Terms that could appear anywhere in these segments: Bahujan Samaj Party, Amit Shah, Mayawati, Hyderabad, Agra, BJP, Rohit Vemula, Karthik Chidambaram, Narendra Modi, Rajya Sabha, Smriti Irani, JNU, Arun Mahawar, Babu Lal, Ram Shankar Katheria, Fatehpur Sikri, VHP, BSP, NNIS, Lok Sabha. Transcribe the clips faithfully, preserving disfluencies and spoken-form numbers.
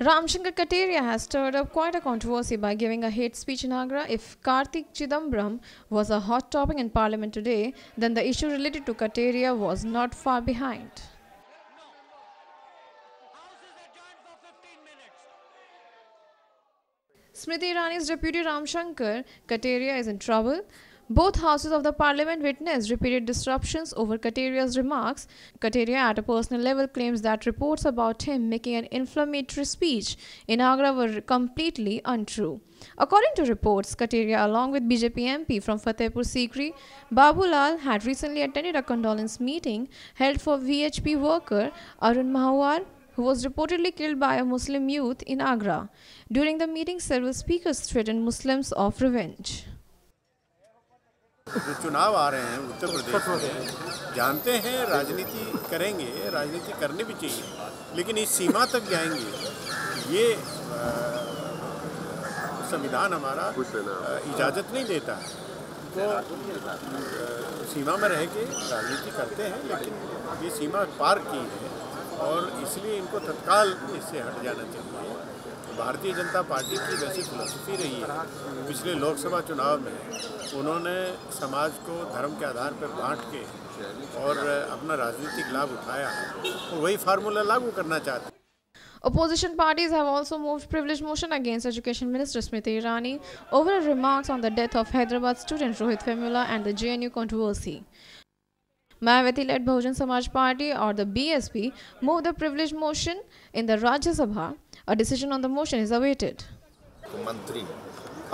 Ram Shankar Katheria has stirred up quite a controversy by giving a hate speech in Agra. If Karthik Chidambaram was a hot topic in Parliament today, then the issue related to Katheria was not far behind. Smriti Irani's deputy Ram Shankar Katheria is in trouble. Both houses of the parliament witnessed repeated disruptions over Katheria's remarks. Katheria at a personal level claims that reports about him making an inflammatory speech in Agra were completely untrue. According to reports, Katheria along with B J P M P from Fatehpur Sikri, Babu Lal, had recently attended a condolence meeting held for V H P worker Arun Mahawar, who was reportedly killed by a Muslim youth in Agra. During the meeting, several speakers threatened Muslims of revenge. जो चुनाव आ रहे हैं उत्तर प्रदेश, जानते हैं राजनीति करेंगे, राजनीति करनी भी चाहिए, लेकिन इस सीमा तक जाएंगे ये संविधान हमारा इजाज़त नहीं देता है। तो सीमा में रह के राजनीति करते हैं, लेकिन ये सीमा पार की है और इसलिए इनको तत्काल इससे हट जाना चाहिए। भारतीय जनता पार्टी की वैसी फिलॉसफी रही है, पिछले लोकसभा चुनाव में उन्होंने समाज को धर्म के आधार पर बांट के और अपना राजनीतिक लाभ उठाया और वही फार्मूला लागू करना चाहते हैं। Opposition parties have also moved privilege motion against Education Minister Smriti Irani over her remarks on the death of Hyderabad student Rohit Vemula and the J N U controversy. Mayawati led Bahujan Samaj Party or the B S P moved the privilege motion in the Rajya Sabha. A decision on the motion is awaited. मंत्री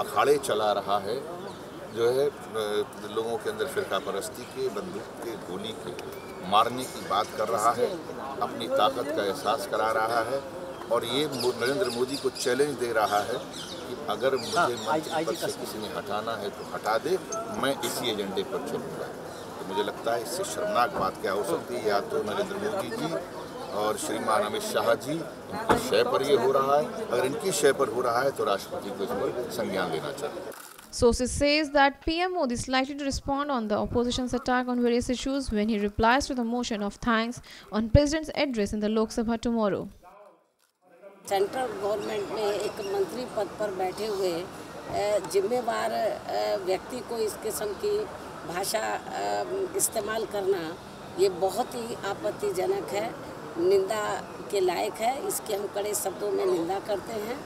अखाड़े चला रहा है, जो है लोगों के अंदर फिरका परस्ती के, बंदूक के, गोली के मारने की बात कर रहा है, अपनी ताकत का एहसास करा रहा है और ये नरेंद्र मोदी को चैलेंज दे रहा है कि अगर मुझे मंत्री पद से किसी ने हटाना है तो हटा दे, मैं इसी एजेंडे पर चलूँगा। तो मुझे लगता है इससे शर्मनाक बात क्या हो सकती है। या तो नरेंद्र मोदी जी और श्रीमान अमित शाह जी, इनकी शय पर ये हो रहा है, अगर इनकी शय पर हो रहा है तो राष्ट्रपति को इस पर संज्ञान लेना चाहिए। Sources says that P M Modi is likely to respond on the opposition's attack on various issues when he replies to the motion of thanks on President's address in the Lok Sabha tomorrow. Central government में एक मंत्री पद पर बैठे हुए जिम्मेवार व्यक्ति को इस किस्म की भाषा इस्तेमाल करना ये बहुत ही आपत्तिजनक है, निंदा के लायक है। इसके हम कड़े शब्दों में निंदा करते हैं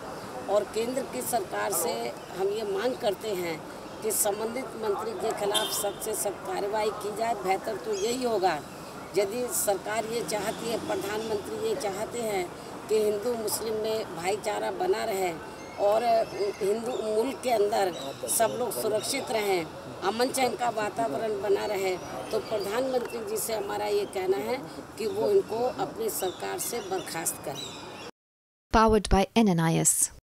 और केंद्र की सरकार से हम ये मांग करते हैं कि संबंधित मंत्री के खिलाफ सख्त से सख्त कार्रवाई की जाए। बेहतर तो यही होगा यदि सरकार ये चाहती है, प्रधानमंत्री ये चाहते हैं कि हिंदू मुस्लिम में भाईचारा बना रहे और हिंदू मुल्क के अंदर सब लोग सुरक्षित रहें, अमन चैन का वातावरण बना रहे, तो प्रधानमंत्री जी से हमारा ये कहना है कि वो इनको अपनी सरकार से बर्खास्त करें। Powered by N N I S